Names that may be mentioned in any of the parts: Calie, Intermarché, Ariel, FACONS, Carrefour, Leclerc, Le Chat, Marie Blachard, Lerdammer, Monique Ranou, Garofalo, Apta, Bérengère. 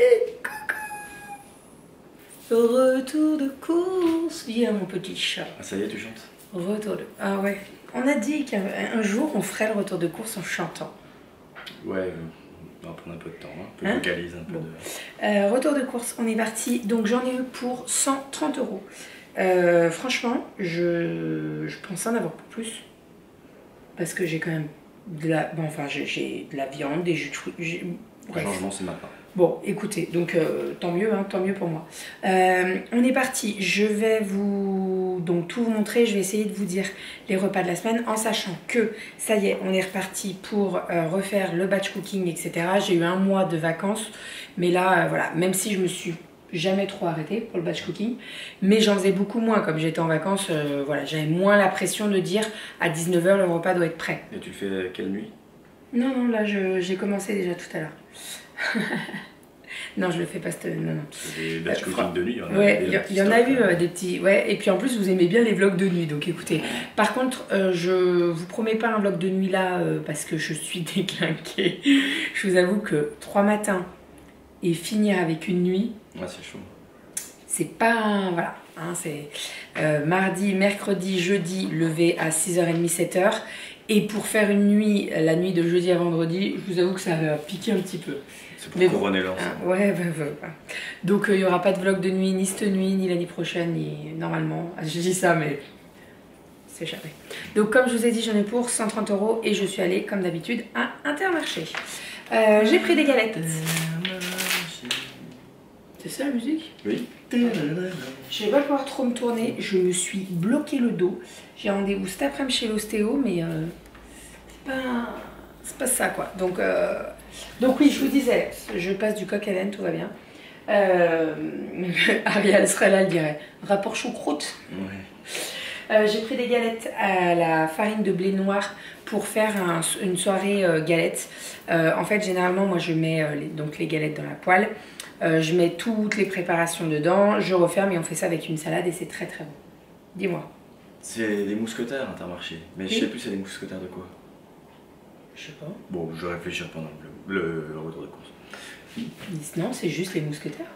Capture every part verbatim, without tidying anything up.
Et coucou. Retour de course. Viens mon petit chat. Ah ça y est, tu chantes. Retour de... Ah ouais. On a dit qu'un jour on ferait le retour de course en chantant. Ouais, on va prendre un peu de temps, hein. Un peu hein? de vocalise, un peu bon. de... Euh, retour de course, on est parti. Donc j'en ai eu pour cent trente euros. Euh, franchement, je, je pense en avoir pour plus. Parce que j'ai quand même de la... Bon, enfin, j'ai de la viande, des jus de fruits... Le changement, c'est maintenant. Bon, écoutez, donc euh, tant mieux, hein, tant mieux pour moi. Euh, on est parti. Je vais vous... Donc, tout vous montrer. Je vais essayer de vous dire les repas de la semaine en sachant que, ça y est, on est reparti pour euh, refaire le batch cooking, et cetera. J'ai eu un mois de vacances. Mais là, euh, voilà, même si je me suis... jamais trop arrêté pour le batch cooking, mais j'en faisais beaucoup moins, comme j'étais en vacances, euh, voilà, j'avais moins la pression de dire à dix-neuf heures le repas doit être prêt. Et tu le fais quelle nuit? Non, non, là j'ai commencé déjà tout à l'heure. Non, je le fais pas, non, non. Des batch cooking euh, de nuit, il ouais, y, y en a eu euh, des petits, ouais, et puis en plus vous aimez bien les vlogs de nuit, donc écoutez, par contre, euh, je vous promets pas un vlog de nuit là, euh, parce que je suis déglinquée. Je vous avoue que trois matins, et finir avec une nuit, ouais, c'est chaud. C'est pas... Voilà. Hein, c'est euh, mardi, mercredi, jeudi, levé à six heures trente, sept heures. Et pour faire une nuit, la nuit de jeudi à vendredi, je vous avoue que ça va piquer un petit peu. C'est pour couronner l'ensemble. Ah, ouais, bah, bah, bah. Donc il euh, n'y aura pas de vlog de nuit, ni cette nuit, ni l'année prochaine, ni normalement. Ah, je dis ça, mais c'est jamais. Donc comme je vous ai dit, j'en ai pour cent trente euros et je suis allée, comme d'habitude, à Intermarché. Euh, J'ai pris des galettes. C'est ça la musique? Oui. Je vais pas pouvoir trop me tourner, je me suis bloqué le dos. J'ai rendez-vous cet après-midi chez l'ostéo, mais euh, c'est pas, c'est pas ça quoi. Donc, euh, donc oui, je vous disais, je passe du coq à l'âne, tout va bien. Euh, Ariel serait là, elle dirait. Rapport choucroute. Ouais. Euh, j'ai pris des galettes à la farine de blé noir pour faire un, une soirée euh, galette. Euh, en fait, généralement, moi je mets euh, les, donc les galettes dans la poêle. Euh, je mets toutes les préparations dedans, je referme et on fait ça avec une salade et c'est très très bon. Dis-moi. C'est des mousquetaires Intermarché, mais oui. Je sais plus c'est des mousquetaires de quoi. Je sais pas. Bon, je vais réfléchir pendant le, le, le retour de course. Non, c'est juste les mousquetaires.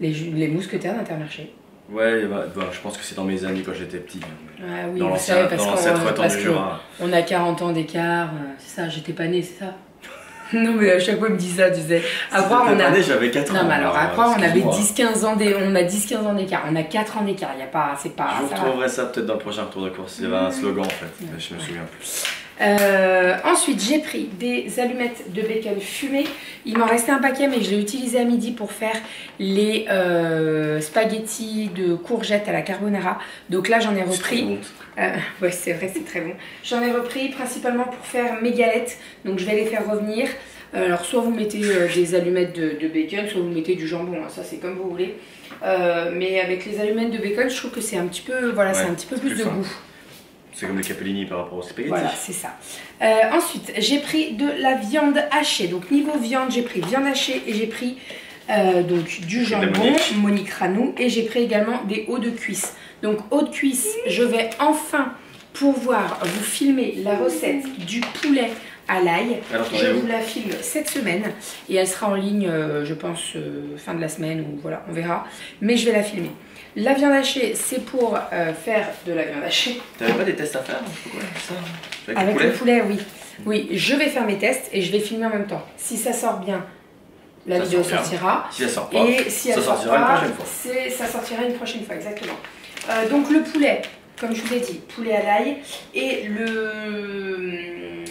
Les, les mousquetaires d'Intermarché. Ouais, bah, bah, je pense que c'est dans mes années quand j'étais petit. Ah oui, dans l'ancien temps du Jura. On a quarante ans d'écart, c'est ça, j'étais pas née, c'est ça. Non mais à chaque fois il me dit ça, tu sais. Après on a j'avais quatre ans. Non mais alors après on avait dix quinze ans des on a dix quinze ans d'écart. On a quatre ans d'écart, il y a pas c'est pas je vous retrouverai ça peut-être dans le prochain retour de course, il y avait un slogan en fait, je me souviens plus. Euh, ensuite j'ai pris des allumettes de bacon fumées. Il m'en restait un paquet mais je l'ai utilisé à midi pour faire les euh, spaghettis de courgettes à la carbonara. Donc là j'en ai repris. Euh, ouais c'est vrai, c'est très bon. J'en ai repris principalement pour faire mes galettes. Donc je vais les faire revenir. euh, Alors soit vous mettez euh, des allumettes de, de bacon, soit vous mettez du jambon, hein, ça c'est comme vous voulez. euh, Mais avec les allumettes de bacon je trouve que c'est un petit peu, voilà, ouais, c'est un petit peu plus, plus de fin. Goût. C'est comme les capellini par rapport aux spaghettis. Voilà, c'est ça. Euh, ensuite, j'ai pris de la viande hachée. Donc, niveau viande, j'ai pris viande hachée et j'ai pris euh, donc, du jambon, Monique. Monique Ranou. Et j'ai pris également des hauts de cuisse. Donc, hauts de cuisse, je vais enfin pouvoir vous filmer la recette du poulet à l'ail. Je vous la filme cette semaine et elle sera en ligne, euh, je pense, euh, fin de la semaine ou voilà, on verra. Mais je vais la filmer. La viande hachée, c'est pour euh, faire de la viande hachée. T'avais pas des tests à faire avec, avec le poulet? Oui. Oui, je vais faire mes tests et je vais filmer en même temps. Si ça sort bien, la ça vidéo sort sortira. Si ça sort pas, et si ça sortira pas, une prochaine fois. Ça sortira une prochaine fois, exactement. Euh, donc le poulet, comme je vous ai dit, poulet à l'ail. Et le...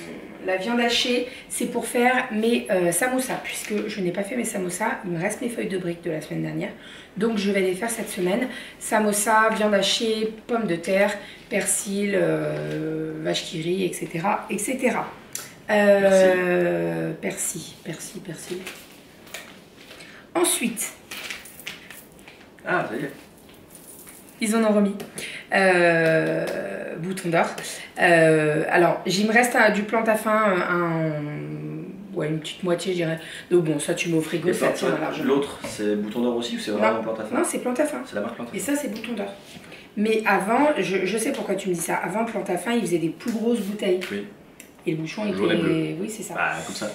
la viande hachée, c'est pour faire mes euh, samosas, puisque je n'ai pas fait mes samosas, il me reste mes feuilles de briques de la semaine dernière, donc je vais les faire cette semaine. Samosas, viande hachée, pommes de terre, persil, euh, vache qui rit, et cetera, et cetera. Euh, persil, persil, persil. Ensuite, ah, ça y est. Ils en ont remis. Euh, bouton d'or. Euh, alors, il me reste un, du plantain, un, ouais, une petite moitié, je dirais. Donc bon, ça tu mets au frigo, et ça tient largement. L'autre, c'est bouton d'or aussi ou c'est vraiment plantain? Non, c'est plantain. C'est la marque plantain. Et ça, c'est bouton d'or. Mais avant, je, je sais pourquoi tu me dis ça. Avant, plantain, ils faisaient des plus grosses bouteilles. Oui. Et le bouchon était. Oui, c'est ça. Ah, comme ça.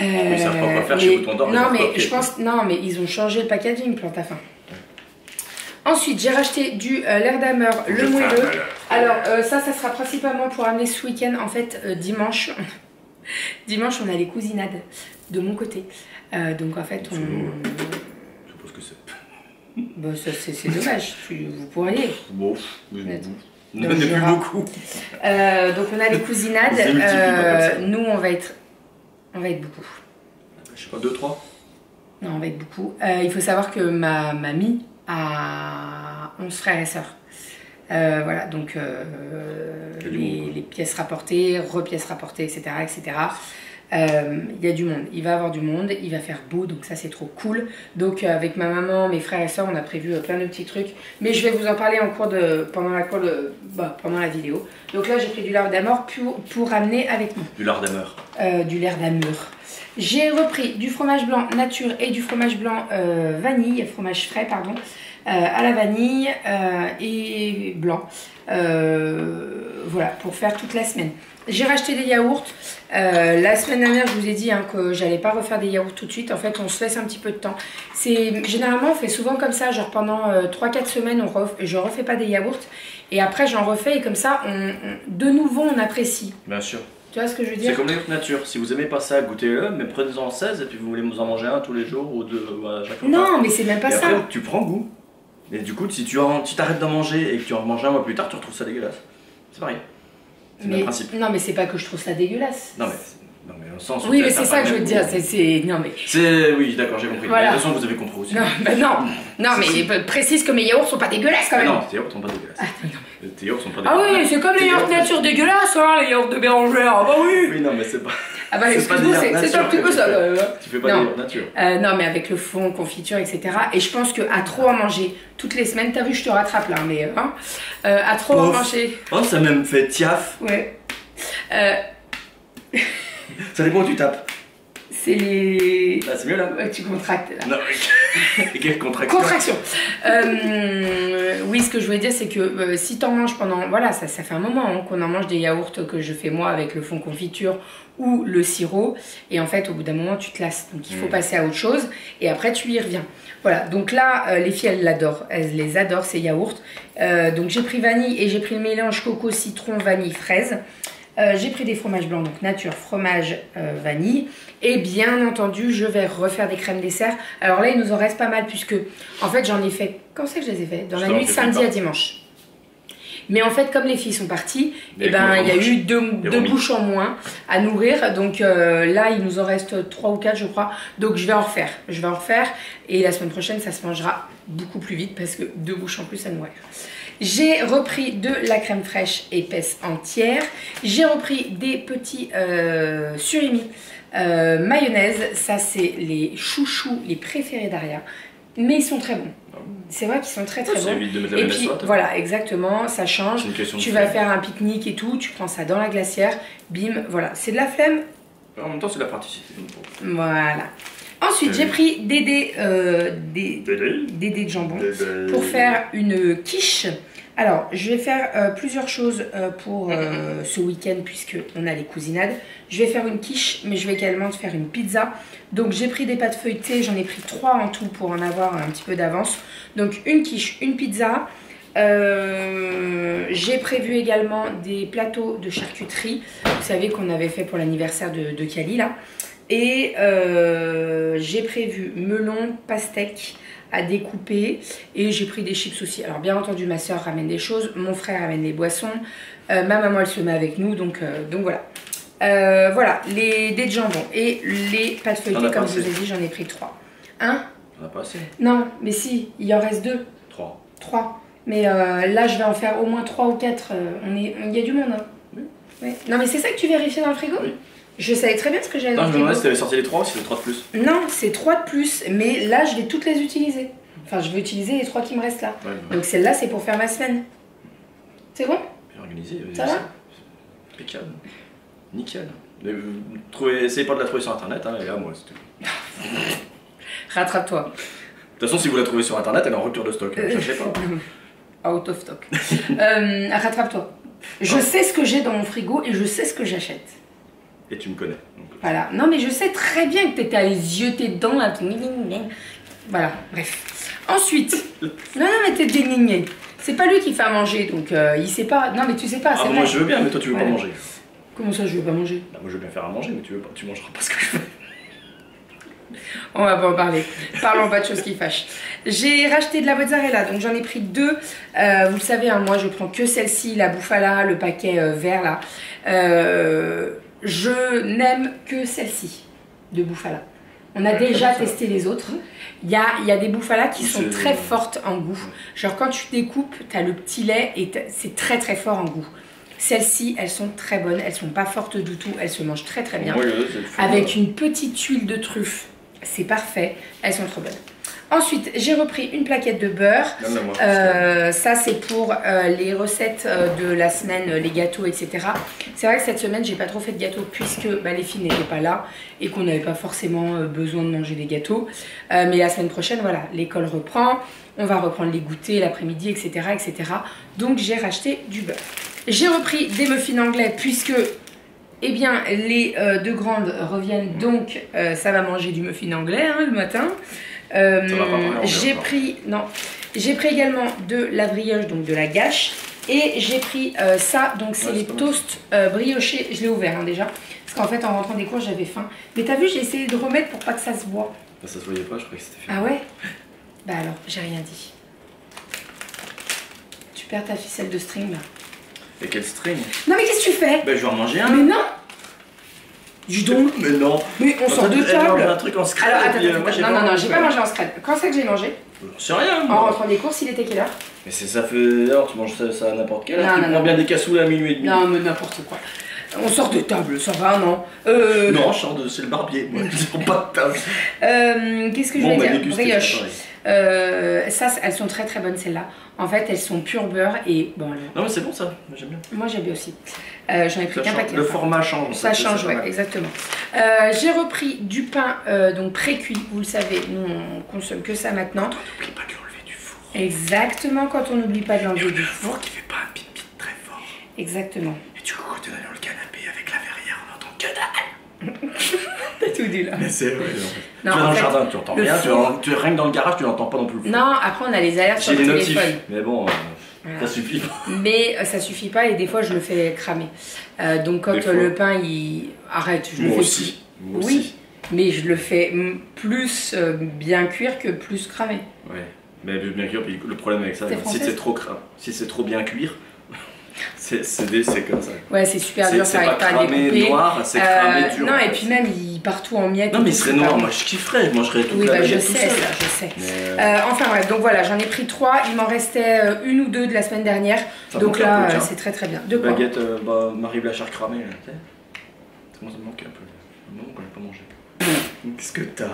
Euh, oui, ça ne faire mais, chez Bouton d'Or. Non, mais je pense, non, mais ils ont changé le packaging, plante à faim. Ensuite, j'ai racheté du euh, Lerdammer, le moelleux. Alors, euh, ça, ça sera principalement pour amener ce week-end, en fait, euh, dimanche. Dimanche, on a les cousinades de mon côté. Euh, donc, en fait, on. Je sais pas ce que c'est. Bah, ça, c'est dommage. tu, vous pourriez. Bon, mais bon. On n'en a plus beaucoup. Euh, donc, on a les cousinades. euh, nous, on va être. On va être beaucoup. Je sais pas, deux, trois. Non, on va être beaucoup. Euh, il faut savoir que ma mamie à onze frères et sœurs. Euh, voilà, donc euh, les, les pièces rapportées, repièces rapportées, et cetera, et cetera. Euh, il y a du monde. Il va avoir du monde. Il va faire beau, donc ça c'est trop cool. Donc euh, avec ma maman, mes frères et sœurs, on a prévu euh, plein de petits trucs. Mais je vais vous en parler en cours de pendant la cour de, bah, pendant la vidéo. Donc là j'ai pris du Lerdammer pour pour ramener avec moi. Du Lerdammer. Euh, du Lerdammer. J'ai repris du fromage blanc nature et du fromage blanc euh, vanille, fromage frais pardon, euh, à la vanille euh, et blanc. Euh, voilà, pour faire toute la semaine. J'ai racheté des yaourts. Euh, la semaine dernière, je vous ai dit hein, que j'allais pas refaire des yaourts tout de suite. En fait, on se laisse un petit peu de temps. Généralement, on fait souvent comme ça, genre pendant euh, trois quatre semaines, on ref... je refais pas des yaourts. Et après, j'en refais et comme ça, on... de nouveau, on apprécie. Bien sûr. Tu vois ce que je veux dire? C'est comme les autres nature. Si vous aimez pas ça, goûtez-le, mais prenez-en seize et puis vous voulez vous en manger un tous les jours ou deux à chaque fois. Non, mais c'est même pas et ça. Après, tu prends goût. Et du coup, si tu en... t'arrêtes d'en manger et que tu en manges un mois plus tard, tu retrouves ça dégueulasse. C'est pareil. C'est le même principe. Non, mais c'est pas que je trouve ça dégueulasse. Non, mais. Non, mais on sens, oui, mais c'est ça que je veux dire. C'est. Non, mais. C'est. Oui, d'accord, j'ai compris. Voilà. Mais de toute façon, vous avez compris aussi. Non, bah non. Non, mais précise que mes yaourts sont pas dégueulasses quand même. Mais non, tes yaourts sont pas dégueulasses. Ah, non. Tes yaourts sont pas dégueulasses. Ah oui, c'est comme les yaourts nature dégueulasses, hein, les yaourts de Bérengère. Ah bah oui. Oui, non, mais c'est pas. Ah bah excuse-moi, c'est un petit peu ça. Tu fais pas des yaourts nature. Non, mais avec le fond, confiture, et cetera. Et je pense que à trop en manger toutes les semaines, t'as vu, je te rattrape là, mais. À trop en manger. Oh, ça même fait tiaf. Ouais. Ça dépend où tu tapes. C'est les... Bah, c'est mieux là. Ouais, tu contractes là. Non, mais... Quelle contraction. Contraction. euh, oui, ce que je voulais dire, c'est que euh, si t'en manges pendant... Voilà, ça, ça fait un moment hein, qu'on en mange des yaourts que je fais moi avec le fond confiture ou le sirop. Et en fait, au bout d'un moment, tu te lasses. Donc, il faut mmh. passer à autre chose. Et après, tu y reviens. Voilà. Donc là, euh, les filles, elles l'adorent. Elles les adorent, ces yaourts. Euh, donc, j'ai pris vanille et j'ai pris le mélange coco, citron, vanille, fraise. Euh, j'ai pris des fromages blancs, donc nature, fromage, euh, vanille. Et bien entendu, je vais refaire des crèmes dessert. Alors là, il nous en reste pas mal puisque, en fait, j'en ai fait... Quand c'est que je les ai fait? Dans la nuit de samedi à dimanche. Mais en fait, comme les filles sont parties, eh ben, il y a eu deux, deux bouches en moins à nourrir. Donc euh, là, il nous en reste trois ou quatre, je crois. Donc je vais en refaire. Je vais en refaire. Et la semaine prochaine, ça se mangera beaucoup plus vite parce que deux bouches en plus à nourrir. J'ai repris de la crème fraîche épaisse entière. J'ai repris des petits euh, surimi euh, mayonnaise. Ça, c'est les chouchous, les préférés d'Aria. Mais ils sont très bons. C'est vrai qu'ils sont très très bons. Évite de mettre la mayonnaise. Et puis voilà, exactement, ça change. Tu vas faire un pique-nique et tout, tu prends ça dans la glacière, bim, voilà. C'est de la flemme. En même temps, c'est de la praticité. Voilà. Ensuite, j'ai pris des dés, euh, des, Dédé. des dés de jambon Dédé. pour faire une quiche. Alors, je vais faire euh, plusieurs choses euh, pour euh, ce week-end puisqu'on a les cousinades. Je vais faire une quiche, mais je vais également faire une pizza. Donc, j'ai pris des pâtes feuilletées. J'en ai pris trois en tout pour en avoir un petit peu d'avance. Donc, une quiche, une pizza. Euh, j'ai prévu également des plateaux de charcuterie. Vous savez qu'on avait fait pour l'anniversaire de, de Calie, là. Et euh, j'ai prévu melon, pastèque à découper. Et j'ai pris des chips aussi. Alors bien entendu, ma soeur ramène des choses. Mon frère ramène des boissons. Euh, ma maman, elle se met avec nous. Donc, euh, donc voilà. Euh, voilà, les dés de jambon et les pâtes feuilletées. Comme je vous ai dit, j'en ai pris trois. Hein? On n'a pas assez. Non, mais si, il en reste deux. Trois. Trois. Mais euh, là, je vais en faire au moins trois ou quatre. On est... Il y a du monde. Hein. Oui. Oui. Non, mais c'est ça que tu vérifiais dans le frigo? Oui. Je savais très bien ce que j'avais dans le frigo. Non, je me demandais si tu avais sorti les trois ou si c'était trois de plus. Non, c'est trois de plus, mais là je vais toutes les utiliser. Enfin, je vais utiliser les trois qui me restent là. Ouais, ouais. Donc celle-là, c'est pour faire ma semaine. C'est bon? Bien organisé. Ça va? Impeccable. Nickel. Trouvez... Essayez pas de la trouver sur internet, hein, elle est à moi, c'est tout. Rattrape-toi. De toute façon, si vous la trouvez sur internet, elle est en rupture de stock. Euh... Cherchez pas. Out of stock. euh, Rattrape-toi. Je ouais. sais ce que j'ai dans mon frigo et je sais ce que j'achète. et tu me connais. Donc... Voilà, non mais je sais très bien que t'étais à les yeux, t'es dedans là. Voilà, bref. Ensuite, non, non mais t'es dénigré. C'est pas lui qui fait à manger, donc euh, il sait pas. Non mais tu sais pas. Ah, moi je veux bien, mais toi tu veux voilà. pas manger. Comment ça je veux pas manger? Bah, moi je veux bien faire à manger, mais tu veux pas, tu mangeras pas ce que je fais. On va pas en parler. Parlons pas de choses qui fâchent. J'ai racheté de la mozzarella, donc j'en ai pris deux. Euh, vous le savez, hein, moi je prends que celle-ci, la bouffala, le paquet euh, vert là. Euh, je n'aime que celle-ci de bouffala. On a ouais, déjà testé les autres. Il y a, y a des bouffala qui sont très fortes en goût. Genre quand tu découpes, tu as le petit lait et c'est très très fort en goût. Celles-ci, elles sont très bonnes, elles sont pas fortes du tout, elles se mangent très très bien. Ouais, avec une petite huile de truffe, c'est parfait, elles sont trop bonnes. Ensuite, j'ai repris une plaquette de beurre. Non, non, moi, euh, ça, c'est pour euh, les recettes euh, de la semaine, les gâteaux, et cetera. C'est vrai que cette semaine, j'ai pas trop fait de gâteaux puisque bah, les filles n'étaient pas là et qu'on n'avait pas forcément euh, besoin de manger des gâteaux. Euh, mais la semaine prochaine, voilà, l'école reprend, on va reprendre les goûters l'après-midi, et cetera, et cetera. Donc, j'ai racheté du beurre. J'ai repris des muffins anglais puisque... Eh bien, les euh, deux grandes reviennent, donc euh, ça va manger du muffin anglais hein, le matin. Euh, j'ai pris, non, j'ai pris également de la brioche, donc de la gâche, et j'ai pris euh, ça, donc c'est ouais, les toasts euh, briochés. Je l'ai ouvert hein, déjà, parce qu'en fait en rentrant des cours j'avais faim. Mais t'as vu, j'ai essayé de remettre pour pas que ça se voit. Bah, ça se voyait pas, je croyais que c'était fait. Ah ouais? Bah alors, j'ai rien dit. Tu perds ta ficelle de string là. Et quel string? Non mais qu'est-ce que tu fais? Bah je vais en manger un. Mais non. Du don. Mais non. Mais on sort de table. Un truc en scrap. Alors attends, euh, moi, non, non, non, non, j'ai pas mangé en scrap. Quand c'est que j'ai mangé? C'est rien. En rentrant des courses, il était quelle heure? Mais c'est ça fait... Alors tu manges ça, ça à n'importe quelle heure. Tu prends non. bien des cassoules à minuit et demi. Non mais n'importe quoi. On sort de table, ça va, non? euh... Non, je sors de... C'est le barbier, moi. Je prends pas de table. euh, Qu'est-ce que bon, je voulais bah, dire? Brioche. Euh, ça, elles sont très très bonnes celles-là. En fait, elles sont pure beurre et bon. Alors... Non mais c'est bon ça, j'aime bien. Moi j'aime bien aussi. Euh, J'en ai pris qu'un paquet. Le format change. Ça change, ouais, exactement. Euh, J'ai repris du pain euh, donc pré-cuit. Vous le savez, nous on consomme que ça maintenant. On n'oublie pas de l'enlever du four. Exactement, quand on n'oublie pas de l'enlever du four. four qui fait pas un pit-pit très fort. Exactement. Et du coup, quand tu es dans le canapé avec la verrière, on n'entend que dalle. T'as tout dit là. Mais c'est vrai. Non, tu vas dans le fait, jardin, tu entends rien. Four... Tu règnes dans le garage, tu n'entends pas non plus le four. Non, après on a les alertes sur le téléphone. Notifs, mais bon, euh, voilà. Ça suffit pas. Mais euh, ça suffit pas et des fois je le fais cramer. Euh, donc quand fois... le pain il arrête, je Moi le fais aussi. Moi oui, aussi. Mais je le fais plus euh, bien cuire que plus cramer. Ouais, mais bien cuire. Puis le problème avec ça, si c'est trop cra... si c'est trop bien cuire. C'est comme ça. Ouais, c'est super dur, ça n'arrive pas à découper. Noir, c'est cramé euh, dur. Non, et puis même, il part tout en miettes. Non, mais il serait noir, moi je kifferais, je mangerais tout. Oui, bah, je sais, ça, je sais. Mais... Euh, enfin, bref, donc voilà, j'en ai pris trois. Il m'en restait une ou deux de la semaine dernière. Ça donc là, c'est très très bien. De quoi? Baguette, euh, bah, Marie Blachard cramée, là, tu sais. Moi, ça me manque un peu. Non, on n'a pas mangé. Qu'est-ce que t'as?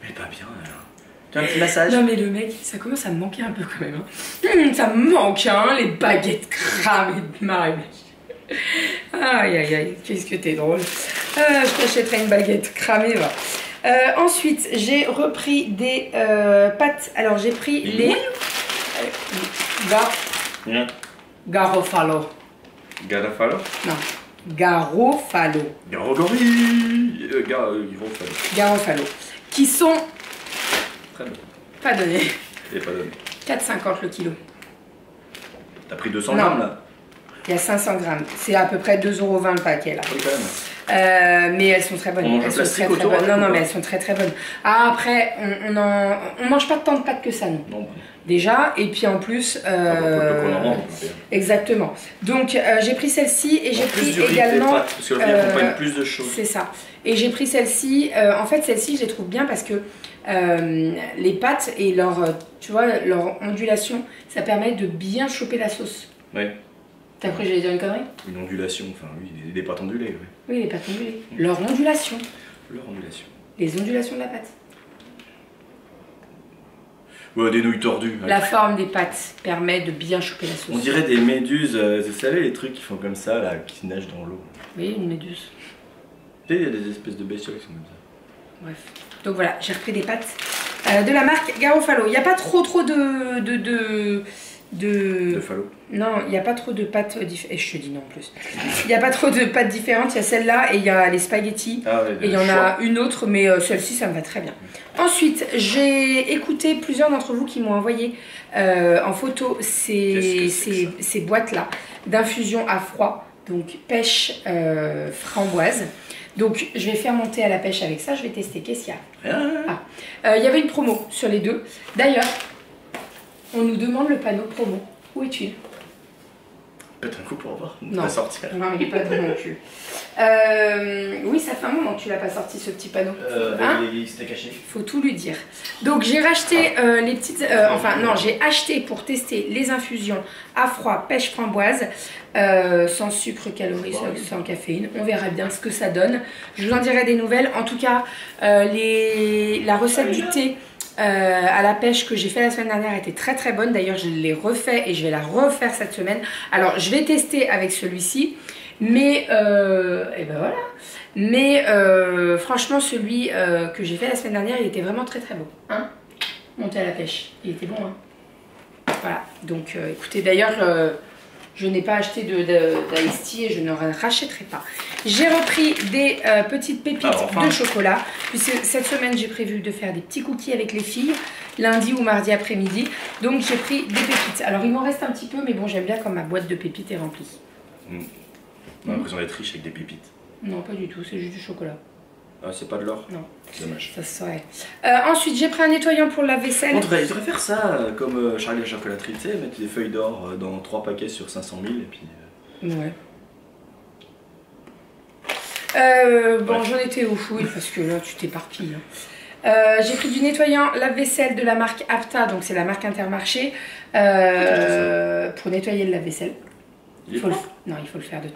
Mais pas bien, alors. Un petit massage. Non mais le mec, ça commence à me manquer un peu quand même. Hein. Mmh, ça me manque, hein, les baguettes cramées de Marie. Aïe aïe aïe, qu'est-ce que t'es drôle. Euh, je t'achèterai une baguette cramée, va. Euh, ensuite, j'ai repris des euh, pâtes. Alors j'ai pris Et les... Ga... Yeah. Garofalo. Garofalo? Non. Garofalo. Garofalo. Euh, gar... Garofalo. Qui sont... Très bien. Pas donné. Et pas donné. quatre cinquante le kilo. T'as pris deux cents grammes là? Il y a cinq cents grammes. C'est à peu près deux euros vingt le paquet là. Oui, quand même. Euh, mais elles sont très bonnes. On elles sont très, très bonnes. Non, non, mais elles sont très très bonnes. Ah, après, on, on, en, on mange pas tant de pâtes que ça, non, non. Déjà, et puis en plus. Euh, on en mange, exactement. Donc euh, j'ai pris celle-ci et j'ai pris également. Pâtes, parce que le riz euh, accompagne plus de choses. C'est ça. Et j'ai pris celle-ci. Euh, en fait, celle-ci, je les trouve bien parce que. Euh, les pâtes et leur, tu vois, leur ondulation, ça permet de bien choper la sauce. Ouais. T'as cru que j'allais dire une connerie? Une ondulation, enfin oui, des pâtes ondulées. Ouais. Oui, les pâtes ondulées. Mmh. Leur ondulation. Leur ondulation. Les ondulations de la pâte. Ouais, des nouilles tordues. La ouais. forme des pâtes permet de bien choper la sauce. On dirait des méduses, euh, vous savez, les trucs qui font comme ça, là, qui nagent dans l'eau. Oui, une méduse. Tu sais, il y a des espèces de bestioles qui sont comme ça. Bref. Donc voilà, j'ai repris des pâtes euh, de la marque Garofalo. Il n'y a pas trop trop de, de, de, de... de Falo. Non, il n'y a pas trop de pâtes différentes. Je te dis non en plus. Il n'y a pas trop de pâtes différentes. Il y a celle-là et il y a les spaghettis. Ah, et il y en a une autre, mais celle-ci, ça me va très bien. Ensuite, j'ai écouté plusieurs d'entre vous qui m'ont envoyé euh, en photo ces, ces, ces boîtes-là d'infusion à froid. Donc, pêche euh, framboise. Donc, je vais faire monter à la pêche avec ça. Je vais tester. Qu'est-ce qu'il y a ? Ah. Euh, il y avait une promo sur les deux. D'ailleurs, on nous demande le panneau promo. Où est-il ? Peut-être un coup pour voir. Non. Pas sortir. Non, il n'est pas dans mon cul. Euh, oui, ça fait un moment que tu l'as pas sorti, ce petit panneau. Euh, hein, il s'était caché. Faut tout lui dire. Donc, j'ai racheté ah. euh, les petites. Euh, enfin, non, j'ai acheté pour tester les infusions à froid, pêche framboise, euh, sans sucre, calories, bon, sans, sans caféine. On verra bien ce que ça donne. Je vous en dirai des nouvelles. En tout cas, euh, les... la recette ah, du thé. Euh, à la pêche que j'ai fait la semaine dernière était très très bonne. D'ailleurs, je l'ai refait et je vais la refaire cette semaine. Alors, je vais tester avec celui-ci, mais euh, et ben voilà. Mais euh, franchement, celui euh, que j'ai fait la semaine dernière, il était vraiment très très beau. Hein, monté à la pêche, il était bon. Hein, voilà. Donc, euh, écoutez, d'ailleurs, euh, je n'ai pas acheté de, de, de et je ne rachèterai pas. J'ai repris des euh, petites pépites Alors, enfin... de chocolat. Puisque cette semaine, j'ai prévu de faire des petits cookies avec les filles, lundi ou mardi après-midi. Donc, j'ai pris des pépites. Alors, il m'en reste un petit peu, mais bon, j'aime bien quand ma boîte de pépites est remplie. Mmh. On a l'impression d'être riche avec des pépites. Non, pas du tout. C'est juste du chocolat. Ah, c'est pas de l'or? Non. C'est dommage. Ça serait. Euh, ensuite, j'ai pris un nettoyant pour la vaisselle. On devrait faire ça, comme euh, Charlie la chocolaterie, tu sais, mettre des feuilles d'or euh, dans trois paquets sur cinq cent mille et puis... Euh... Ouais. Euh, bon, ouais. J'en étais au fouille parce que là, tu t'éparpilles. Hein. Euh, j'ai pris du nettoyant lave-vaisselle de la marque Apta, donc c'est la marque Intermarché, euh, euh, pour nettoyer le lave-vaisselle. Il faut le... Non, il faut le faire de temps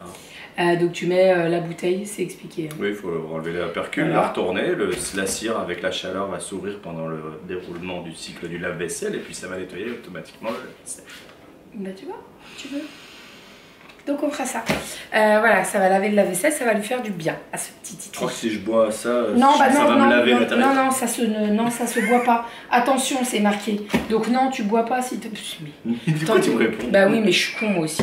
en temps. Ah. Euh, donc tu mets euh, la bouteille, c'est expliqué. Hein. Oui, il faut enlever la percule, voilà. La retourner, le, la cire avec la chaleur va s'ouvrir pendant le déroulement du cycle du lave-vaisselle et puis ça va nettoyer automatiquement le lave-vaisselle. Bah tu vois, tu veux. Donc on fera ça. Euh, voilà, ça va laver le lave-vaisselle, ça va lui faire du bien à ce petit titre. Je crois que si je bois ça, non, bah non, ça va non, me laver non, ma non, non, ça se, ne, non, ça se boit pas. Attention, c'est marqué. Donc non, tu bois pas si tu... Mais... Tant tu me réponds. Bah oui, mais je suis con moi aussi.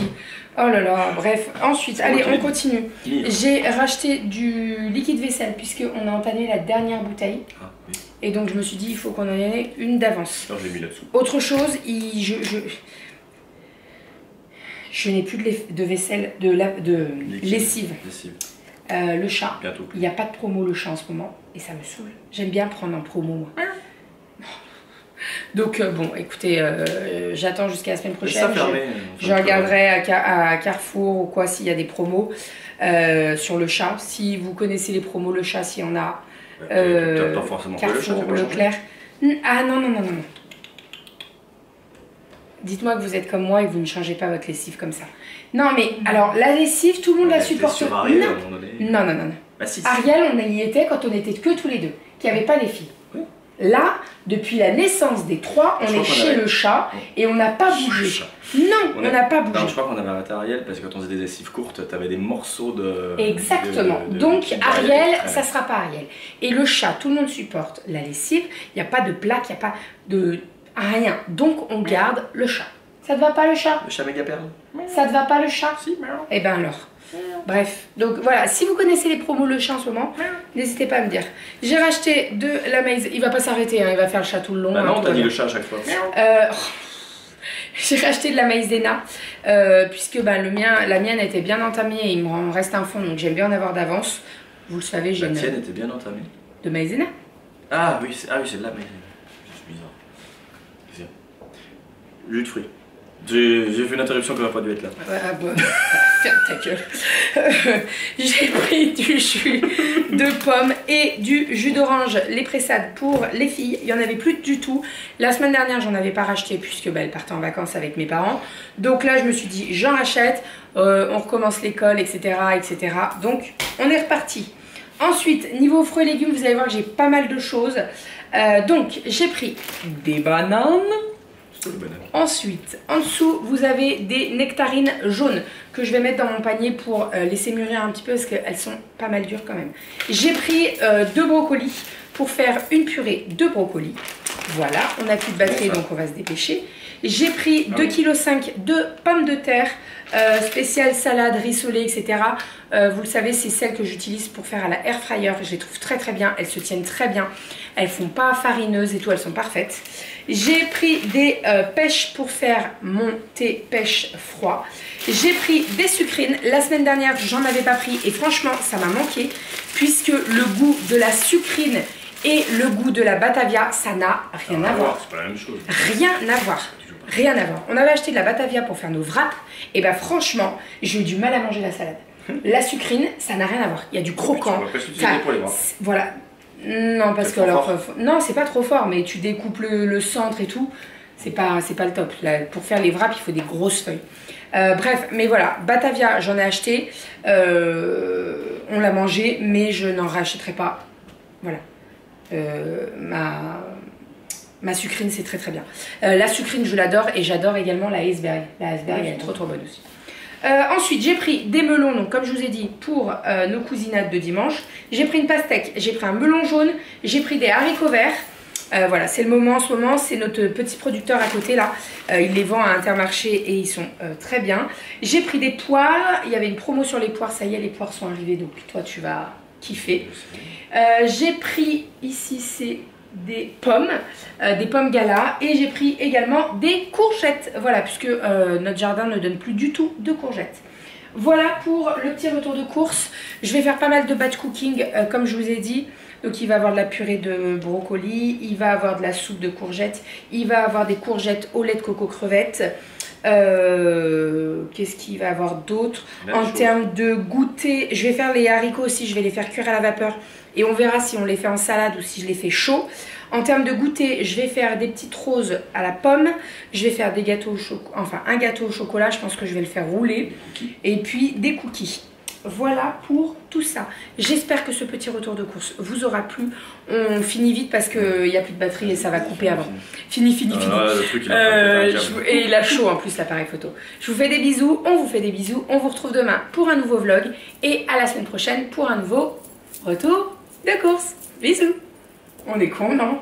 Oh là là, bref. Ensuite, allez, on continue. J'ai racheté du liquide vaisselle puisqu'on a entamé la dernière bouteille. Ah, oui. Et donc je me suis dit, il faut qu'on en ait une d'avance. Non, j'ai mis là-dessous. Autre chose, il, je... je... Je n'ai plus de vaisselle, de, la, de lessive. lessive. Euh, le chat, bientôt. Il n'y a pas de promo le chat en ce moment et ça me saoule. J'aime bien prendre en promo moi. Donc euh, bon, écoutez, euh, j'attends jusqu'à la semaine prochaine. Je, je regarderai à, à Carrefour ou quoi s'il y a des promos euh, sur le chat. Si vous connaissez les promos le chat, s'il y en a, euh, pas forcément Carrefour, le chat, Leclerc. Ah non, non, non, non. non. Dites-moi que vous êtes comme moi et que vous ne changez pas votre lessive comme ça. Non mais, alors la lessive, tout le monde on la supporte. Sur Ariel, non. Est... non, non, non, non. Bah, si, si. Ariel, on y était quand on était que tous les deux, qu'il n'y avait pas les filles. Oui. Là, depuis la naissance des trois, on je est chez on avait... le chat et on n'a pas bougé. Non, on n'a a... pas bougé. Non, je crois qu'on avait arrêté Ariel parce que quand on faisait des lessives courtes, tu avais des morceaux de... Exactement. De, de, Donc de... Ariel, de... ça ne sera pas Ariel. Et le chat, tout le monde supporte la lessive. Il n'y a pas de plaque, il n'y a pas de... Rien. Donc on garde le chat. Ça te va pas le chat? Le chat méga perle. Ça te va pas le chat? Si. Eh ben alors. Bref. Donc voilà. Si vous connaissez les promos le chat en ce moment, n'hésitez pas à me dire. J'ai racheté de la maïs. Il va pas s'arrêter. Hein. Il va faire le chat tout le long. Bah non, hein, t'as dit le chat à chaque fois. Euh, oh. J'ai racheté de la maïzena euh, puisque bah, le mien, la mienne était bien entamée et il me reste un fond donc j'aime bien en avoir d'avance. Vous le savez, j'ai. La tienne une... était bien entamée. De maïzena. Ah oui, ah oui, c'est de la maïzena. Jus de fruits. J'ai fait une interruption qui n'aurait pas dû être là. Ah bah, ferme ta gueule. J'ai pris du jus de pomme et du jus d'orange, les pressades pour les filles. Il n'y en avait plus du tout. La semaine dernière, j'en avais pas racheté puisque bah, elles partaient en vacances avec mes parents. Donc là, je me suis dit, j'en rachète. Euh, on recommence l'école, et cetera, et cetera. Donc, on est reparti. Ensuite, niveau fruits et légumes, vous allez voir que j'ai pas mal de choses. Euh, donc, j'ai pris des bananes. Ensuite, en dessous, vous avez des nectarines jaunes que je vais mettre dans mon panier pour euh, laisser mûrir un petit peu parce qu'elles sont pas mal dures quand même. J'ai pris euh, deux brocolis pour faire une purée de brocolis. Voilà, on n'a plus de batterie, donc on va se dépêcher. J'ai pris deux virgule cinq kilos de pommes de terre, euh, spéciale salade, rissolée, et cetera. Euh, vous le savez, c'est celle que j'utilise pour faire à la air fryer. Je les trouve très très bien, elles se tiennent très bien. Elles ne font pas farineuses et tout, elles sont parfaites. J'ai pris des euh, pêches pour faire mon thé pêche froid. J'ai pris des sucrines. La semaine dernière, j'en avais pas pris et franchement, ça m'a manqué puisque le goût de la sucrine et le goût de la Batavia, ça n'a rien à voir. C'est pas la même chose. Rien à voir. Rien à voir. On avait acheté de la Batavia pour faire nos wraps. Et ben franchement, j'ai eu du mal à manger la salade. La sucrine, ça n'a rien à voir. Il y a du croquant. Voilà. Non, parce que alors. Non, c'est pas trop fort, mais tu découpes le, le centre et tout. C'est pas, c'est pas le top. Là, pour faire les wraps, il faut des grosses feuilles. Euh, bref, mais voilà. Batavia, j'en ai acheté. Euh, on l'a mangé, mais je n'en rachèterai pas. Voilà. Euh, ma, ma sucrine, c'est très très bien. Euh, la sucrine, je l'adore et j'adore également la iceberg. La iceberg, elle est trop trop bonne aussi. Euh, ensuite, j'ai pris des melons, donc comme je vous ai dit, pour euh, nos cousinades de dimanche. J'ai pris une pastèque, j'ai pris un melon jaune, j'ai pris des haricots verts. Euh, voilà, c'est le moment en ce moment, c'est notre petit producteur à côté là, euh, il les vend à Intermarché et ils sont euh, très bien. J'ai pris des poires, il y avait une promo sur les poires, ça y est, les poires sont arrivées, donc toi tu vas kiffer. Euh, j'ai pris, ici c'est des pommes, euh, des pommes gala, et j'ai pris également des courgettes, voilà, puisque euh, notre jardin ne donne plus du tout de courgettes. Voilà pour le petit retour de course. Je vais faire pas mal de batch cooking, euh, comme je vous ai dit. Donc il va avoir de la purée de brocoli, il va avoir de la soupe de courgettes, il va avoir des courgettes au lait de coco crevette. Euh, qu'est-ce qu'il va y avoir d'autre en termes de goûter? Je vais faire les haricots aussi, je vais les faire cuire à la vapeur et on verra si on les fait en salade ou si je les fais chauds. En termes de goûter, je vais faire des petites roses à la pomme, je vais faire des gâteaux au chocolat, enfin un gâteau au chocolat, je pense que je vais le faire rouler, et puis des cookies. Voilà pour tout ça. J'espère que ce petit retour de course vous aura plu. On finit vite parce qu'il n'y a plus de batterie et ça va couper avant. Fini, fini, fini. Ah, le truc, il a euh, je... Et il a chaud en plus l'appareil photo. Je vous fais des bisous, on vous fait des bisous. On vous retrouve demain pour un nouveau vlog et à la semaine prochaine pour un nouveau retour de course. Bisous. On est con, non?